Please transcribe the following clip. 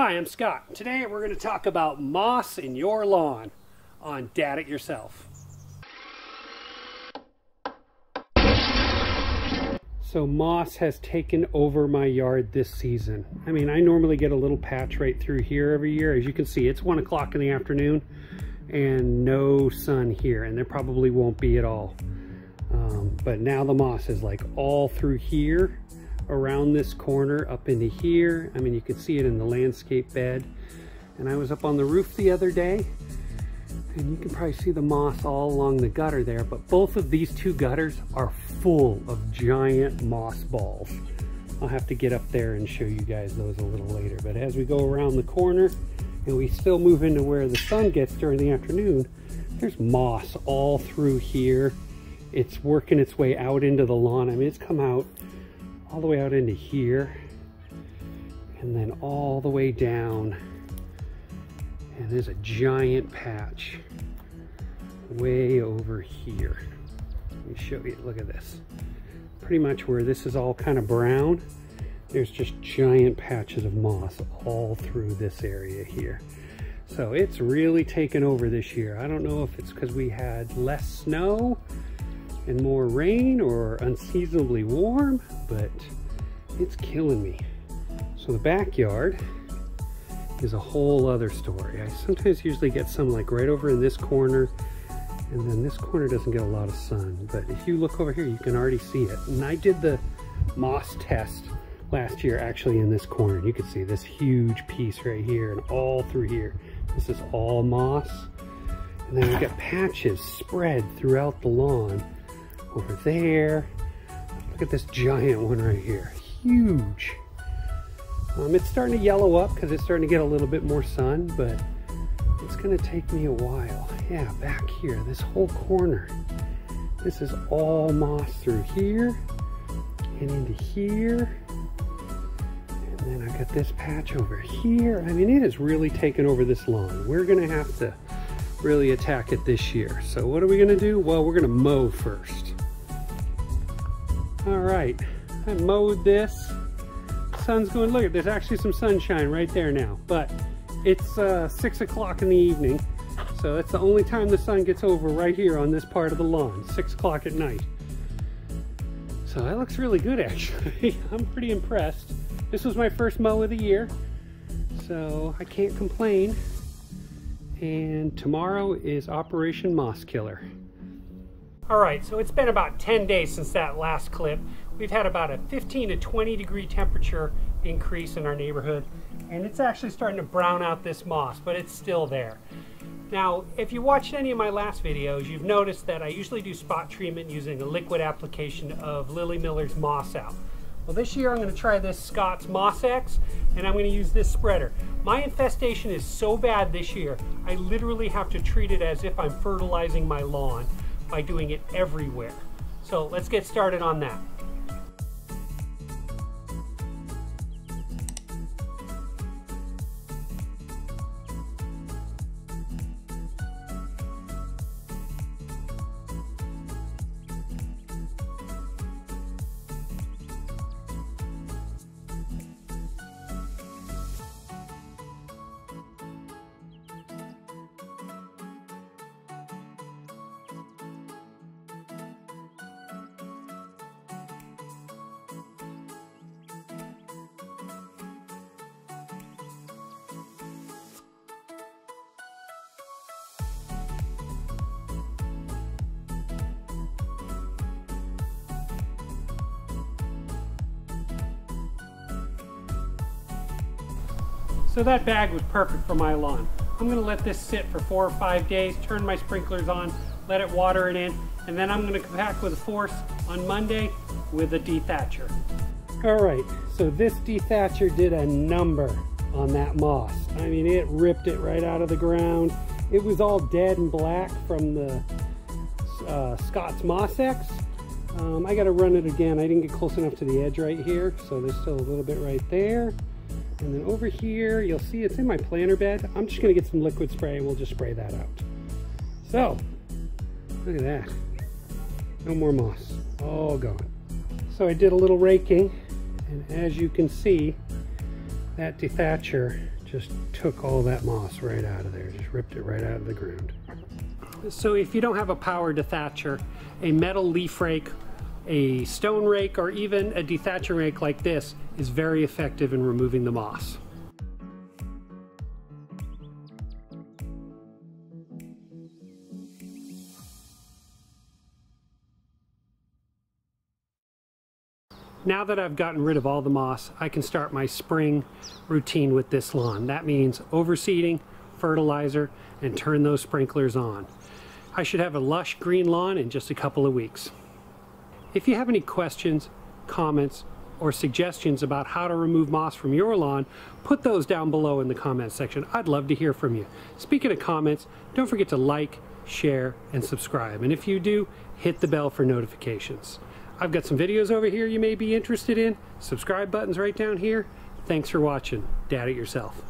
Hi, I'm Scott. Today we're going to talk about moss in your lawn on Dad It Yourself. So moss has taken over my yard this season. I mean, I normally get a little patch right through here every year. As you can see, it's 1 o'clock in the afternoon and no sun here, and there probably won't be at all. But now the moss is like all through here, around this corner, up into here. I mean, you can see it in the landscape bed. And I was up on the roof the other day, and you can probably see the moss all along the gutter there, but both of these two gutters are full of giant moss balls. I'll have to get up there and show you guys those a little later. But as we go around the corner and we still move into where the sun gets during the afternoon, there's moss all through here. It's working its way out into the lawn. I mean, it's come out all the way out into here and then all the way down, and there's a giant patch way over here. Let me show you. Look at this. Pretty much where this is all kind of brown, there's just giant patches of moss all through this area here. So it's really taken over this year. I don't know if it's because we had less snow and more rain or unseasonably warm, but it's killing me. So the backyard is a whole other story. I sometimes usually get some like right over in this corner, and then this corner doesn't get a lot of sun. But if you look over here, you can already see it. And I did the moss test last year actually in this corner. You can see this huge piece right here and all through here. This is all moss. And then we've got patches spread throughout the lawn. Over there, look at this giant one right here, huge. It's starting to yellow up because it's starting to get a little bit more sun, but it's going to take me a while. Yeah, back here, this whole corner, this is all moss through here and into here, and then I got this patch over here. I mean, it is really taking over this lawn. We're going to have to really attack it this year. So what are we going to do? Well, we're going to mow first. All right, I mowed this. Sun's going, look, there's actually some sunshine right there now, but it's 6 o'clock in the evening. So that's the only time the sun gets over right here on this part of the lawn, 6 o'clock at night. So that looks really good, actually. I'm pretty impressed. This was my first mow of the year, so I can't complain. And tomorrow is Operation Moss Killer. All right, so it's been about 10 days since that last clip. We've had about a 15 to 20 degree temperature increase in our neighborhood, and it's actually starting to brown out this moss, but it's still there. Now, if you watched any of my last videos, you've noticed that I usually do spot treatment using a liquid application of Lily Miller's Moss Out. Well, this year I'm going to try this Scott's Moss X, and I'm going to use this spreader. My infestation is so bad this year, I literally have to treat it as if I'm fertilizing my lawn by doing it everywhere. So let's get started on that. So that bag was perfect for my lawn. I'm going to let this sit for 4 or 5 days, turn my sprinklers on, let it water it in, and then I'm going to come back with a force on Monday with a dethatcher. All right, so this dethatcher did a number on that moss. I mean, it ripped it right out of the ground. It was all dead and black from the Scott's Moss X. I got to run it again. I didn't get close enough to the edge right here, so there's still a little bit right there. And then over here, you'll see it's in my planter bed. I'm just gonna get some liquid spray and we'll just spray that out. So, look at that. No more moss, all gone. So I did a little raking, and as you can see, that dethatcher just took all that moss right out of there, just ripped it right out of the ground. So if you don't have a power dethatcher, a metal leaf rake, a stone rake, or even a dethatcher rake like this is very effective in removing the moss. Now that I've gotten rid of all the moss, I can start my spring routine with this lawn. That means overseeding, fertilizer, and turn those sprinklers on. I should have a lush green lawn in just a couple of weeks. If you have any questions, comments, or suggestions about how to remove moss from your lawn, put those down below in the comments section. I'd love to hear from you. Speaking of comments, don't forget to like, share, and subscribe. And if you do, hit the bell for notifications. I've got some videos over here you may be interested in. Subscribe button's right down here. Thanks for watching. Dad It Yourself.